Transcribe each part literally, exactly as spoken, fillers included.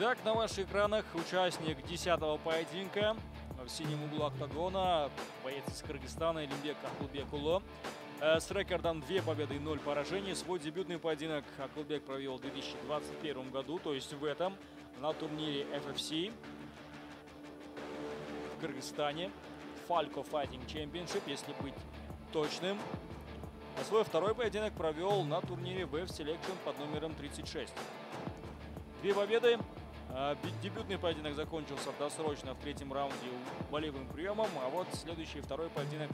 Итак, на ваших экранах участник десятого поединка в синем углу октагона, боец из Кыргызстана Илимбек Акылбек уулу. С рекордом две победы и ноль поражений. Свой дебютный поединок Акылбек провел в две тысячи двадцать первом году, то есть в этом, на турнире эф эф си в Кыргызстане. Falco Fighting Championship, если быть точным. А свой второй поединок провел на турнире би эф Selection под номером тридцать шесть. Две победы. Дебютный поединок закончился досрочно в третьем раунде болевым приемом, а вот следующий, второй поединок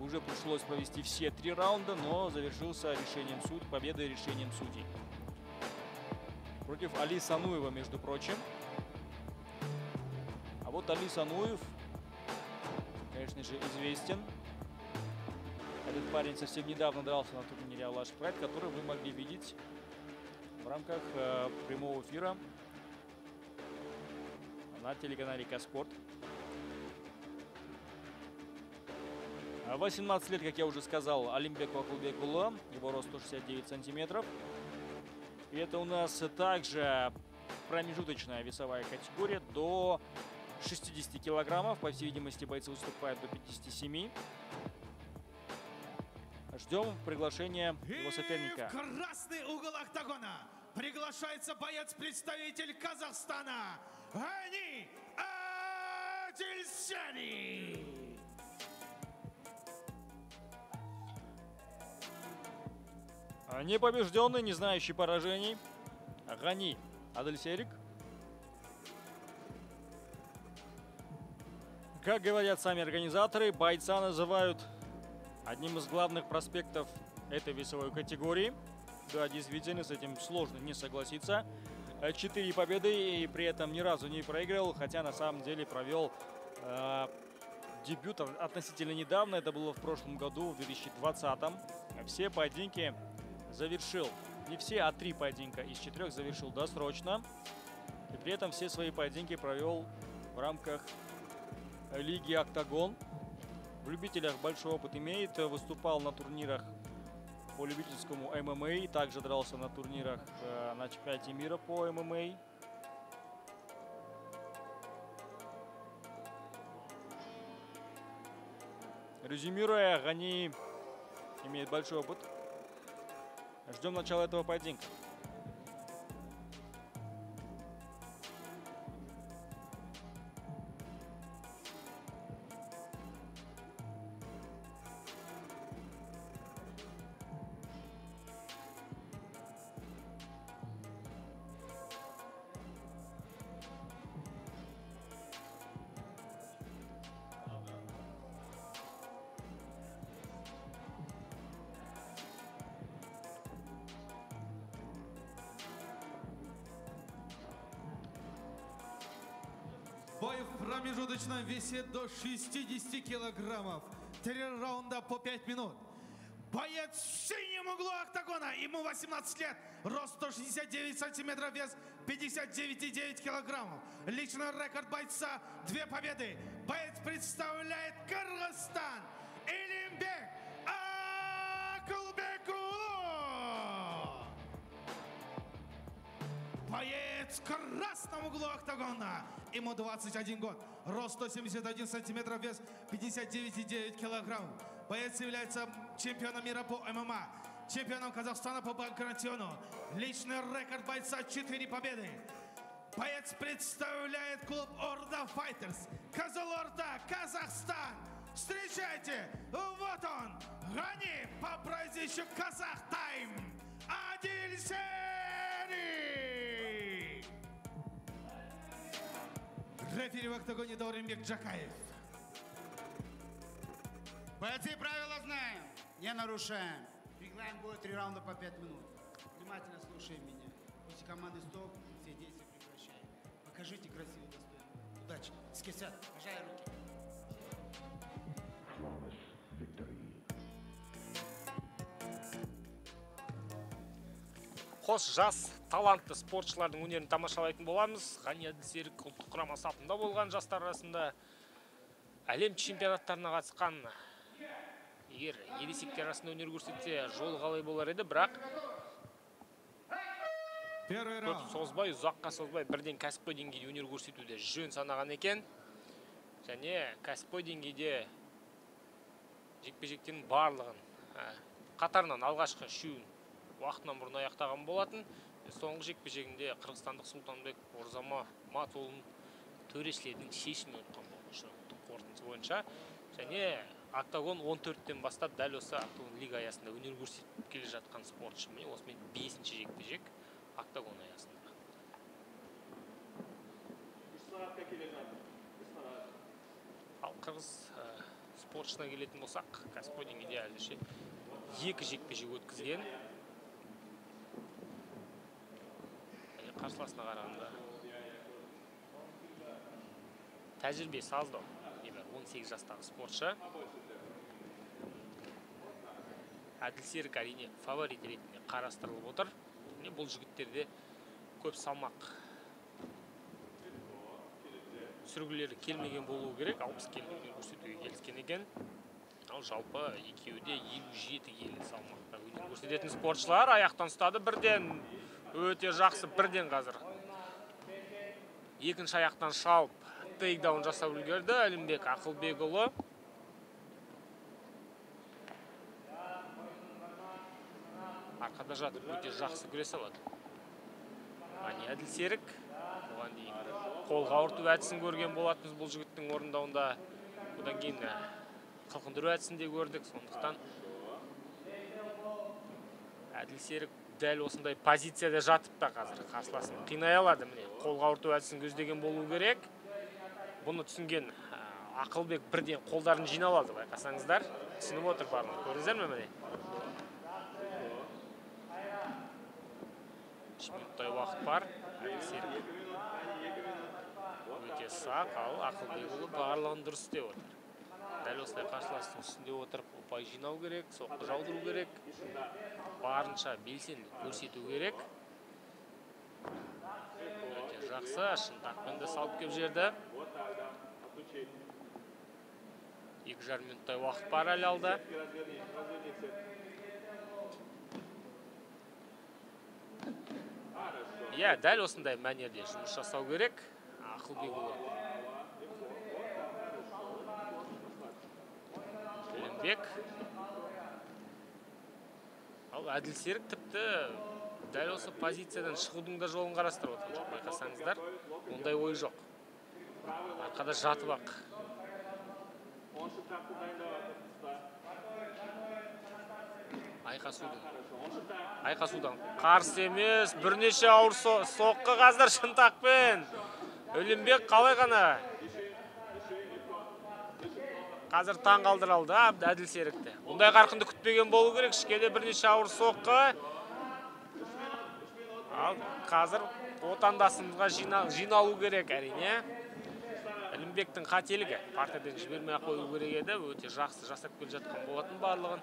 уже пришлось провести все три раунда, но завершился решением суд, победой решением судей. Против Али Сануева, между прочим. А вот Али Сануев, конечно же, известен. Этот парень совсем недавно дрался на турнире Алаш Прайд, который вы могли видеть в рамках э, прямого эфира на телеканале Казспорт. восемнадцать лет, как я уже сказал, Илимбеку Акылбек уулу. Его рост сто шестьдесят девять сантиметров. И это у нас также промежуточная весовая категория до шестидесяти килограммов. По всей видимости, бойцы выступают до пятидесяти семи. Ждем приглашения его соперника. И в красный угол октагона приглашается боец-представитель Казахстана Гани Адильсерик. Непобежденный, не знающий поражений Гани Адильсерик. Как говорят сами организаторы, бойца называют одним из главных проспектов этой весовой категории. Да, действительно, с этим сложно не согласиться. Четыре победы и при этом ни разу не проиграл, хотя на самом деле провел э, дебют относительно недавно. Это было в прошлом году, в две тысячи двадцатом. Все поединки завершил, не все, а три поединка из четырех завершил досрочно. И при этом все свои поединки провел в рамках Лиги Octagon. В любителях большой опыт имеет, выступал на турнирах по любительскому эм эм а, также дрался на турнирах э, на чемпионате мира по эм эм а. Резюмируя, Гани имеет большой опыт. Ждем начала этого поединка. Бой в промежуточном весе до шестидесяти килограммов. Три раунда по пять минут. Боец в синем углу октагона. Ему восемнадцать лет. Рост сто шестьдесят девять сантиметров. Вес пятьдесят девять и девять килограммов. Личный рекорд бойца. Две победы. Боец представляет Кыргызстан. Илимбек Акылбек уулу. Боец в красном углу октагона. Ему двадцать один год, рост сто семьдесят один сантиметров, вес пятьдесят девять и девять килограммов. Боец является чемпионом мира по эм эм а, чемпионом Казахстана по банкратиону. Личный рекорд бойца четыре победы. Боец представляет клуб Orda Fighters, Казалорда, Казахстан. Встречайте, вот он, Гани по прозвищу Казах Тайм Адильсерик. Рефери в октагоне Оренбек Джакаев. Бойцы правила знаем, не нарушаем. Приглаем бой три раунда по пять минут. Внимательно слушаем меня. После команды стоп все действия прекращаем. Покажите красивый достойный. Удачи. Скисят. Пожай руки. Хош жас. Талантты спортшылардың өнерін тамашалайтын боламыз. Гани Адильсерик ұлттық құрама сапында болған жастар арасында әлем чемпионаттарына қатысқан. Егер ересектер арасында өнер көрсетсе, жол қалай болар еді, бірақ Көріп созбай, ұзаққа созбай, бірден кәсіпқой деңгейде өнер көрсетуді жөн санаған екен. Және кәсіпқой деңгейде жекпе-жектен барлығын қатарынан алғашқы үшеуін уақытынан бұрын аяқтаған болатын. Соңғы жекпе-жегінде қырғызстандық Сұлтанбек Орзама Матолын төрешілердің шешімін ұтқан болған қорытындысы бойынша. Және Octagon он төрттен бастап дәл осы Octagon лига аясында өнер көрсетіп келе жатқан спортшы міне осымен бесінші жекпе-жек Octagon аясында. Ал қырғыз спортшына келетін болсақ, кәсіпқой деңгейде әзірше екі жекпе-жек өткізген. Қарсыласына қарағанда тәжірибесі аздау. он сегіз жастағы спортшы. Адильсерик әрине фаворит ретінде қарастырылып отыр. Бұл жігіттерде көп салмақ сүргілері келмеген болуы керек. алпыс келіге көрсетуге келіскен екен. Ал жалпы екеуі де елу жеті келі салмақта өнер көрсететін спортшылар. Аяқтан ұстады бірден, өте жақсы бірден қазір. Екінші аяқтан шалып, тейкдаун жасап үлгерді Илимбек Акылбек уулу. Арқада жатып өте жақсы күресе алады. Гани Адильсерик оған дейін қолға ұрту әдісін көрген болатынбыз бұл жігіттің орындауында. Одан кейін қылқындыру әдісін де көрдік. Сондықтан Адильсерик дәл осындай позицияда жатып та қазір қарсыласын қинай алады. Міне, қолға ұрту әдісін көздеген болу керек. Бұны түсінген Ақылбек бірден қолдарын жинап алды. Байқасаңыздар, түсініп отыр барлығын. Көрдіңіздер ме міне? үш минуттай уақыт бар. Адильсерик өте сақ, ал Ақылбек уулу барлығын дұрыс істеп отыр. Дәл осындай қарсыластың үстінде отырып, ұпай жинау керек, соққы жаудыру керек, барынша белсенді көрсету керек. Өте жақсы, шынтақпен де салып кеп жерді. Екі жар минуттай уақыт бар әлі алда. Иә, дәл осындай мәнерде жұмыс жасау керек. Ақылбек уулу. Илимбек. Ал Адильсерик тіпті дәл осы позициядан шығудың да жолын қарастырып отыр. Байқасаңыздар, ондай ой жоқ. Арқада жатып ақ. Айқасудан қарсы емес, бірнеше ауыр соққы қаздар шынтақпен. Илимбек қалай ғана қазір таң қалдыралды Адильсерикті. Ондай қарқынды күтпеген болу керек. Шкеде бірнеше ауыр соққы. Ал қазір отандасымызға жиналу керек әрине. Илимбектің қателігі партнерден жібермей қою керек еді. Өте жақсы жасап келе жатқан болатын барлығын.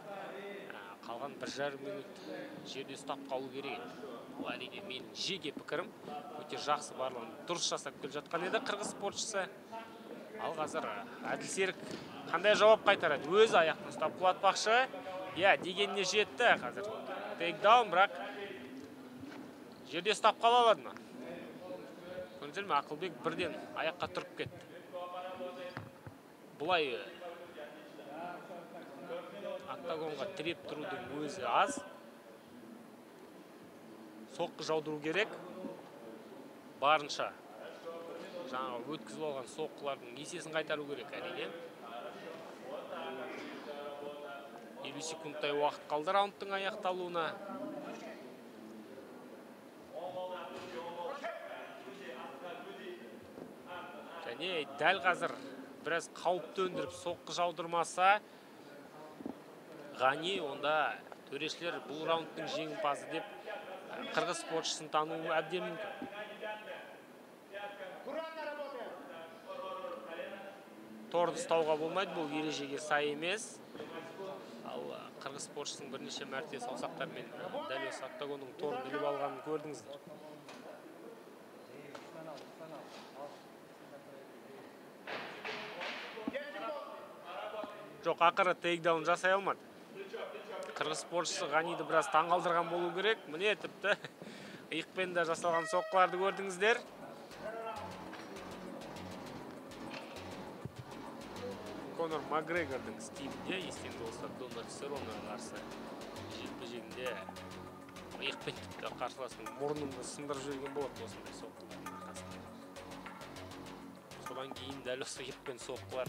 Қалған бір жарым минут жерде ұстап қалу керек. Бұл әрине менің жеке пікірім. Өте жақсы барлығын дұрыс жасап келе жатқан еді қырғыз спортшысы. Ал қазір Адильсерик қандай жауап қайтарады? Өзі аяқпен ұстап құлатпақшы. Иә, дегеніне жетті қазір. Тейкдаун, бірақ жерде ұстап қала алады ма? Көрдіңіздер ме, Ақылбек бірден аяққа тұрып кетті. Бұлай Octagonға тіреп тұрудың өзі аз. Соққы жаудыру керек. Барынша жаңағы өткізіп алған соққылардың есесін қайтару керек әрине. елу секундтай уақыт қалды раундтың аяқталуына. Және дәл қазір біраз қауіп төндіріп соққы жаудырмаса, Гани онда төрешілер бұл раундтың жеңімпазы деп қырғыз спортшысын тануы әбден мүмкін. Торды ұстауға болмайды, бұл ережеге сай емес. Ал қырғыз спортшысын бірнеше мәрте саусақтармен дәл осы Octagonның торын іліп алғанын көрдіңіздер. Жоқ, ақыры тейкдаун жасай алмады. Қырғыз спортшысы Ганиді біраз таңғалдырған болу керек. Міне тіпті иқпен да жасалған соққыларды көрдіңіздер. Конор Макгрегордың стилінде, естенді олса Дональд Серонға қарсы жетпе-жегінде иқпен тіпті қарсыласының мұрнымды сындырып жүрген болады осындай соққылардың арқасында. Содан кейін дәл осы иқпен соққылар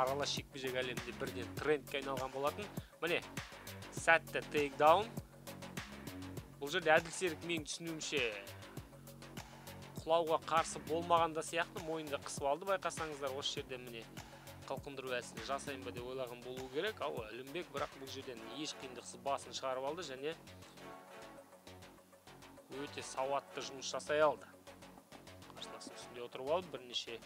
аралас жекпе-жек әлемде бірден трендке айналған болатын. Міне, сәтті тейкдаун. Бұл жерде Адильсерик мен түсінуімше құлауға қарсы болмағанда сияқты мойынды қысып алды. Байқасаңыздар, осы жерде міне қалқындыру әдісін жасайын ба деп ойлаған болу керек. Ал Илимбек бірақ бұл жерден еш қиындықсыз басын шығарып алды және өте сауатты жұмыс жасай алды. Қарсыласының үстінде отырып алды, бірнеше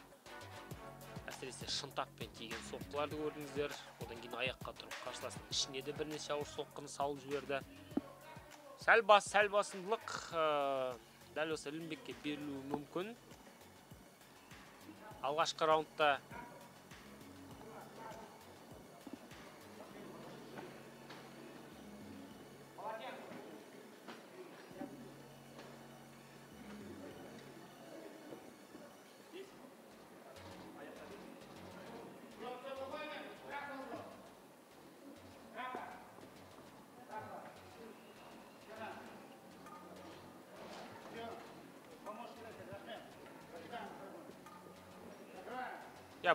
әсіресе шынтақпен тиген соққыларды көрдіңіздер. Одан кейін аяққа тұрып қарсыласының ішіне де бірнеше ауыр соққыны салып жіберді. Сәл бас, сәл басындылық дәл осы Илимбекке берілуі мүмкін. Алғашқы раундта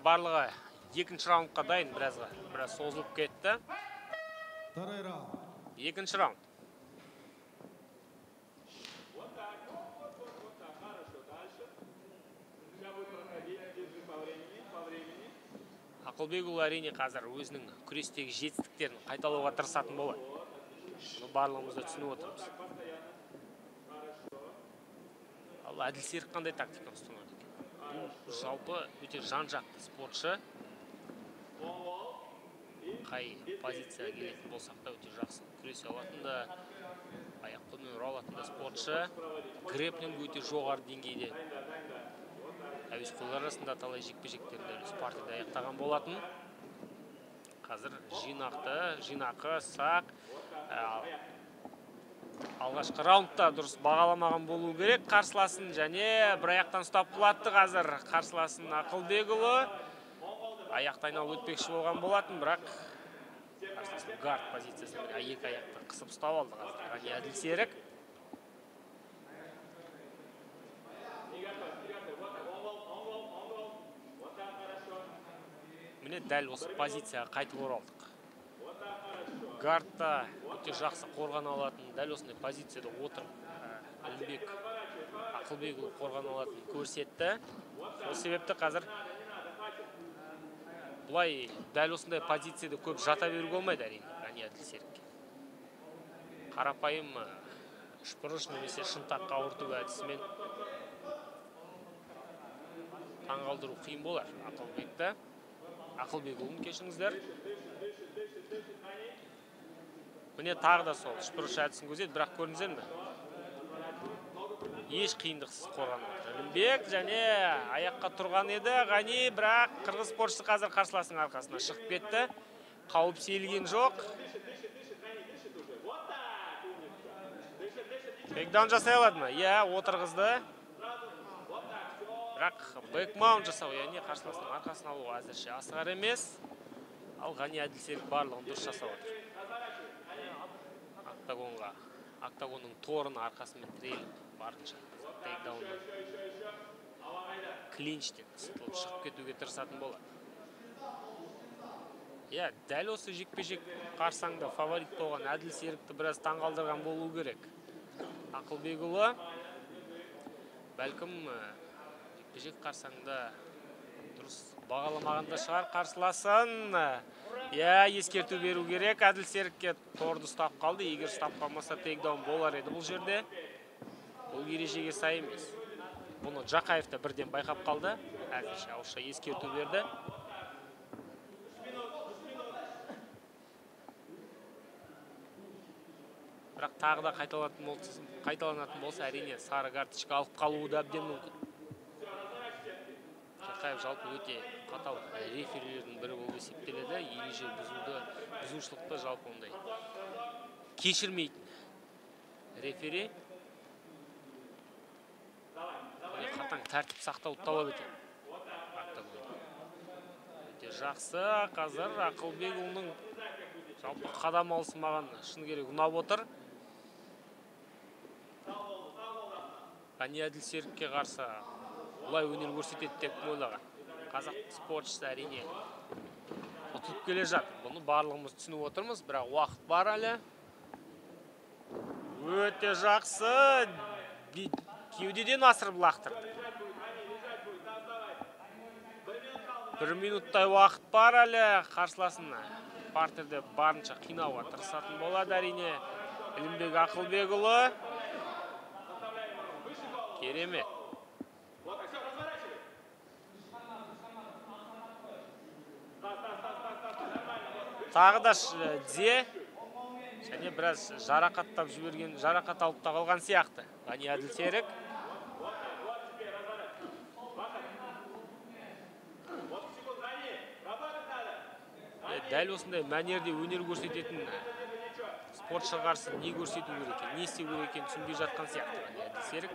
барлығы екінші раундқа дайын, біразға біраз созылып кетті. Екінші раунд. Акылбек уулу әрине қазір өзінің күрестегі жетістіктерін қайталауға тырысатын болады. Бұл барлығымызды түсініп отырмыз. Ал Адильсерик қандай тактика ұстанады? Жалпы өте жан-жақты спортшы, қай позицияға келетін болсақ та өте жақсы күресе алатын да, аяқ қолмен ұра алатын да спортшы. Грэплинг өте жоғары деңгейде. Әуесқойлар арасында талай жекпе-жектерді спартада аяқтаған болатын. Қазір жинақты, жинақы, сақ. Алғашқы раундта дұрыс бағаламаған болу керек қарсыласын және бір аяқтан ұстап құлатты. Қазір қарсыласын Акылбек уулу аяқты айналып өтпекші болған болатын, бірақ қарсыласын гард позициясын екі аяқты қысып ұстап алды қазір Гани Адильсерик. Міне дәл осы позицияға қайтып оралдық. Гардта өте жақсы қорған алатын, дәл осындай позицияда отырып Илимбек Акылбек уулу қорған алатын көрсетті. Сол себепті қазір бұлай дәл осындай позицияда көп жата беруге болмайды әрине Гани Адильсерикке. Қарапайым үшбұрыш немесе шынтаққа ауырту әдісімен таңғалдыру қиын болар Акылбекті. Акылбек уулуын кешіңіздер. Міне тағы да сол үшбұрыш әдісін көзеді, бірақ көрініздер ме? Еш қиындықсыз қорған алды Илимбек және аяққа тұрған еді Гани, бірақ қырғыз спортшысы қазір қарсыласының арқасына шығып кетті. Қауіп сейілген жоқ. Бэкдаун жасай алады ма? Иә, отырғызды. Бірақ бэкмаунт жасау, яғни қарсыласының арқасына алуға әзірше асығар емес. Ал Гани Адильсерик барлығын дұрыс жасап отыр. Октагонға, Октагонның торын арқасымен тіреліп, барынша тейкдауннан клинчтен қысытылып шығып кетуге тырысатын болады. Иә, дәл осы жекпе-жек қарсаңда фаворит болған Адильсерикті біраз таңғалдырған болу керек. Акылбек уулу бәлкім жекпе-жек қарсаңда дұрыс бағаламағанда шығар қарсыласын. Иә, ескерту беру керек. Адильсерикке торды ұстап қалды. Егер ұстап қалмаса тейкдаун болар еді бұл жерде. Бұл ережеге сай емес. Бұны Джакаев та бірден байқап қалды. Әзірше ауызша ескерту берді. Бірақ тағы да қайталанатын болса, әрине сары карточка алып қалуы да әбден мүмкін. Джакаев жалпы өте қатал реферлердің бірі болып есептеледі. Ереже бұзуды, бұзушылықты жалпы ондай кешірмейтін рефери. Сондықтан тәртіп сақтауды талап етеді. Жақсы, қазір Акылбек уулунун жалпы қадам алысы маған шын керек ұнап отыр. Гани Адильсерикке қарсы олай өнер көрсетеді деп ойлаған. Қазақ спортшысы әрине ұтылып келе жатыр. Бұны барлығымыз түсініп отырмыз, бірақ уақыт бар әлі. Өте жақсы. Кеудеден асырып лақтырды. Бір минуттай уақыт бар әлі. Қарсыласына партерде барынша қинауға тырысатын болады әрине. Илимбек Акылбек уулу. Керемет. Тағы да тізе және біраз жарақаттап жіберген, жарақат алып та қалған сияқты. Гани Адильсерик. Дәл осындай мәнерде өнер көрсететін спортшы қарсы не көрсету керек екен, не істеу керек екенін түсінбей жатқан сияқты Гани Адильсерик.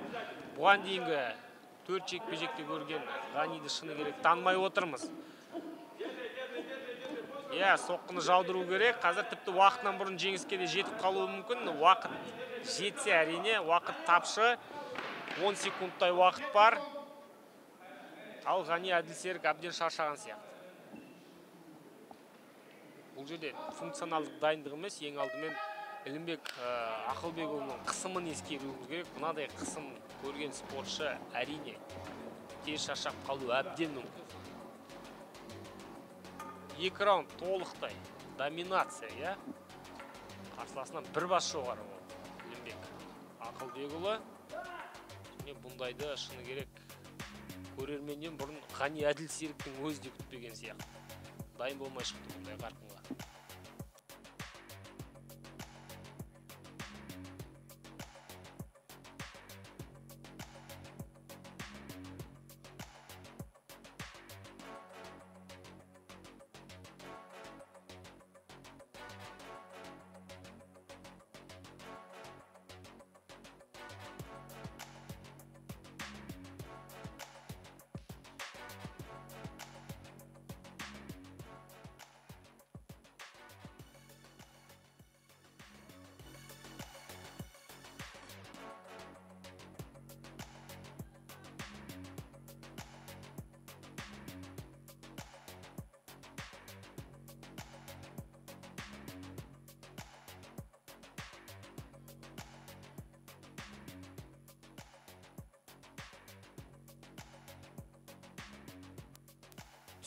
Бұған дейінгі төрт жекпе-жекте көрген Ганиді шыны керек танымай отырмыз. Иә, соққыны жаудыру керек. Қазір тіпті уақытынан бұрын жеңіске де жетіп қалуы мүмкін. Уақыт жетсе әрине, уақыт тапшы. он секундтай уақыт бар. Ал Гани Адильсерик әбден шаршаған сияқты. Бұл жерде функционалдық дайындық емес, ең алдымен Илимбек Акылбек уулунун қысымын ескеруіміз керек. Мынадай қысым көрген спортшы әрине тез шаршап қалу әбден мүмкін. Екі раунд толықтай доминация, иә. Қарсыласынан бір бас жоғары болды. Илимбек Акылбек уулу. Мен бұндайды шыны керек көрерменнен бұрын Гани Адильсериктің өзі де күтпеген сияқты. Дайын болмай шықты бұндай қарқынға.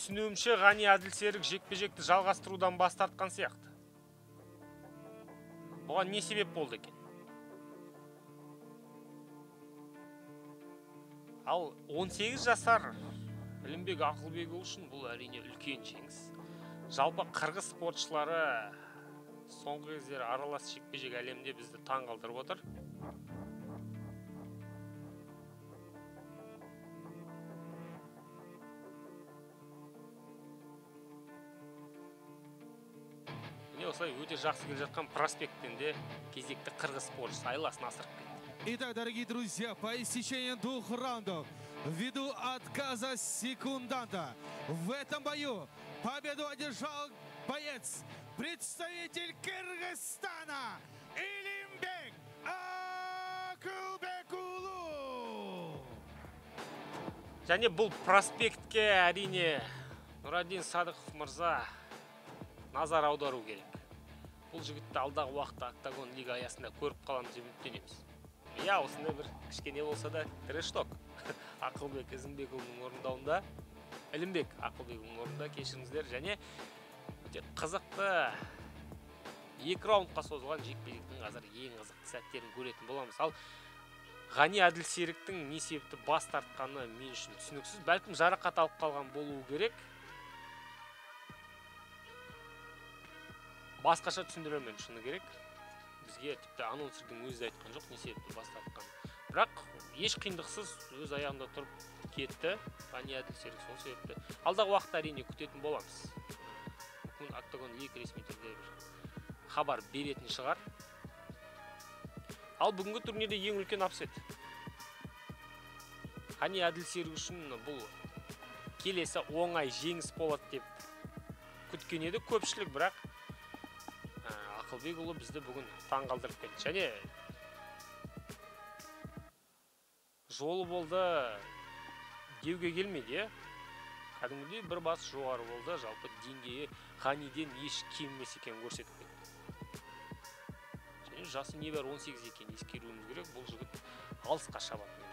Түсінуімше, Гани Адильсерик жекпе-жекті жалғастырудан бас тартқан сияқты. Бұған не себеп болды екен? Ал он сегіз жасар Илимбек Акылбек уулу үшін бұл әрине үлкен жеңіс. Жалпы қырғыз спортшылары соңғы кездері аралас жекпе-жек әлемде бізді таңғалдырып отыр. Өте жақсы келе жатқан проспекттенде кезекті қырғыз спортшысы айласын асырып кетті. Итак, дорогие друзья, по истечении двух раундов ввиду отказа секунданта в этом бою победу одержал боец, представитель Кыргызстана, Илимбек Акылбек уулу. Және бұл проспектке әрине Нурадин Садықов мырза назар аудару керек. Бұл жігітті алдағы уақытта Octagon лига аясында көріп қаламыз деп үміттенеміз. Иә, осындай бір кішкене болса да трэш-ток Акылбек Илимбек уулунун орындауында, Илимбек Акылбек уулунун орнында, кешіріңіздер, және өте қызықты екі раундқа созылған жекпе-жектің қазір ең қызықты сәттерін көретін боламыз. Ал Гани Адильсериктің не себепті бас тартқаны мен үшін түсініксіз. Бәлкім жарақат алып қалған болуы керек. Басқаша түсіндіремен шыны керек. Бізге тіпті анонсердің өзі айтқан жоқ, не себепті бас тартқан. Бірақ еш қиындықсыз өз аяғында тұрып кетті Гани Адильсерик, сол себепті. Алдағы уақытта әрине күтетін боламыз. Бүгін Octagon лига ресми түрде бір хабар беретін шығар. Ал бүгінгі турнирде ең үлкен апсет. Гани Адильсерик үшін бұл келесі оңай жеңіс болады деп күткен еді көпшілік, бірақ Акылбек уулу бізді бүгін таң қалдырып кетті. Және жолы болды деуге келмеді. Кәдімгідей бір бас жоғары болды, жалпы деңгейі Ханиден еш кеммес екен көрсетіп кетті. Және жасы небәрі он сегіз екен ескеруіміз керек, бұл жігіт алысқа шабатын.